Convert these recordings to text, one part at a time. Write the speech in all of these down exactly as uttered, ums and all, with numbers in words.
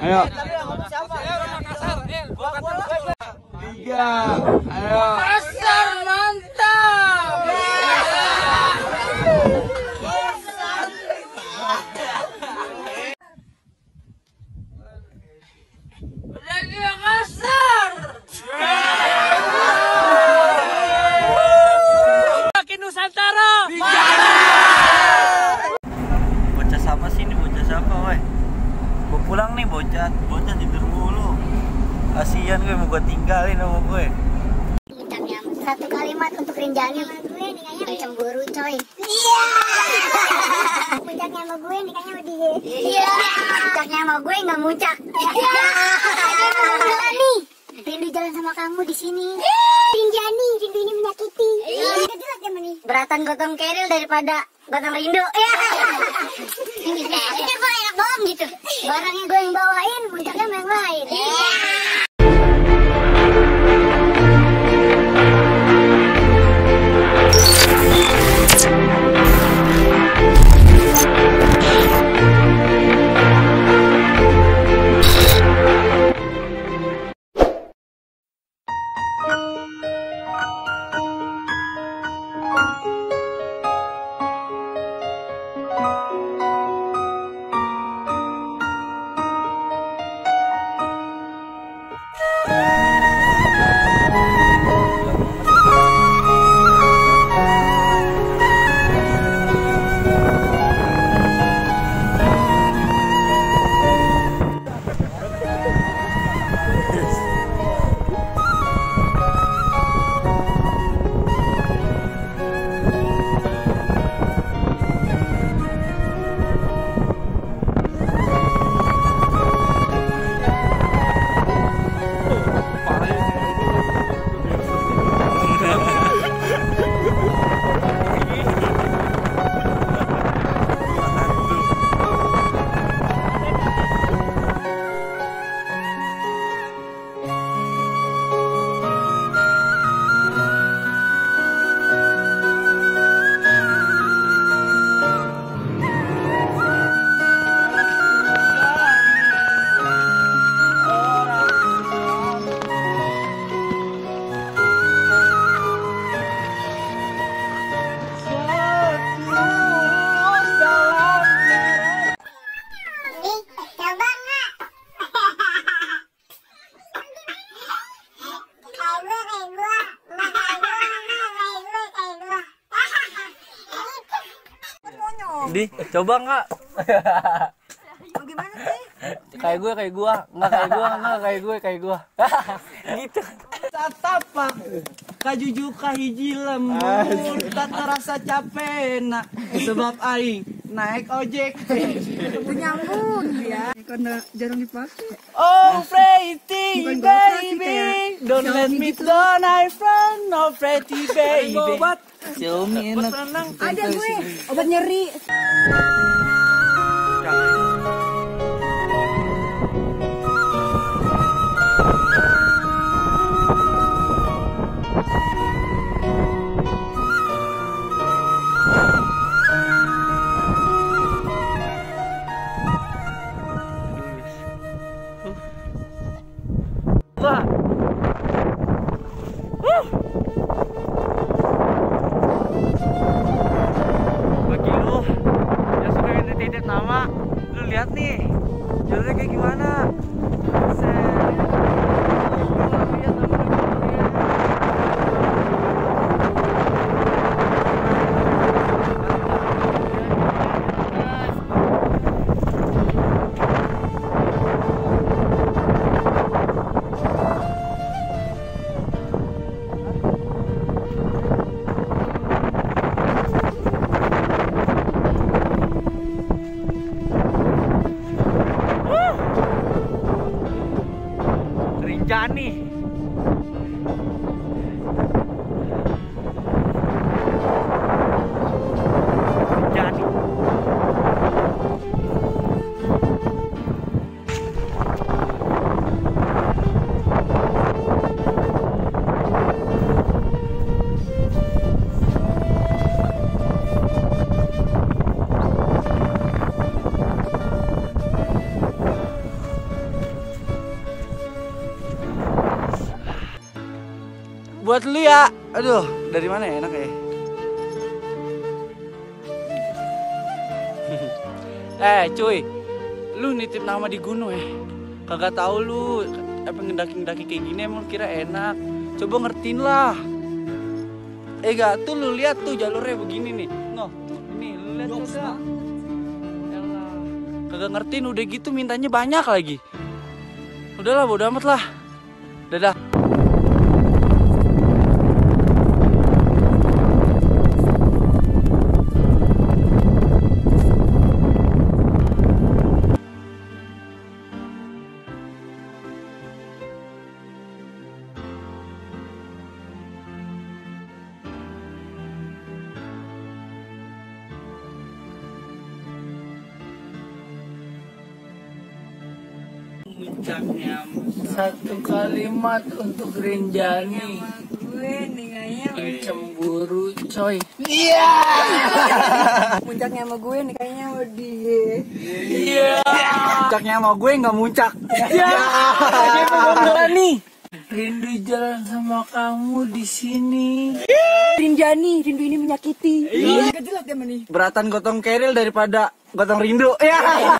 Ayo. Tiga. Ayo. Pasar mantap. Udah kasar. Makin Nusantara. Bocah siapa sih ini? Bocah siapa, woi? Gue pulang nih bocah, bocah tidur mulu. Kasihan gue, mau gue tinggalin sama gue. Satu kalimat untuk Rinjani. Yang cemburu coy. Iya. Puncaknya sama gue nikahnya sama dia. Iya. Puncaknya sama gue nggak muncak. Iya. Rinjani. Rindu jalan sama kamu di sini. Rinjani, rindu ini menyakiti. Iya. Jelas ya meni. Beratan gotong keril daripada gotong rindu. Iya. Ini gue enak banget gitu. Barangnya gue yang bawain, puncaknya yang lain. Iya. Di, coba enggak? Gimana sih? Kayak gue, kayak gue, enggak kayak gue, enggak kayak gue, kayak gue. Gitu. Tatapak, kajujuka hiji lembut, tak terasa capek enak, sebab aing naik ojek. Menyambung ya. Karena jarang dipakai. Oh, Freddy baby, don't let me down, my friend, oh Freddy baby. Ciumin ada gue obat nyeri. Lihat nih, jalurnya kayak gimana? Rinjani. Rinjani. buat lu ya. Aduh, dari mana ya enak ya? Eh cuy, lu nitip nama di gunung ya? Kagak tahu lu ngedaki-ngedaki kayak gini emang kira enak. Coba ngertiin lah. Eh gak, tuh lu lihat tuh jalurnya begini nih. Noh, ini lu lihat juga. Kagak ngertiin udah gitu mintanya banyak lagi. Udahlah bodo amat lah. Dadah. Satu kalimat untuk Rinjani. Cemburu coy. Iya. Yeah! Muncaknya sama gue nih kayaknya sama dia. Iya. Muncaknya sama gue nggak muncak. Iya. Rinjani. Rindu jalan sama kamu di sini. Rinjani, rindu ini menyakiti. Iya. Beratan gotong keril daripada gotong rindu. Iya.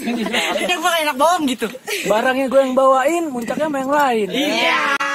Ini gue enak bohong gitu. Barangnya gue yang bawain, puncaknya sama yang lain. Iya.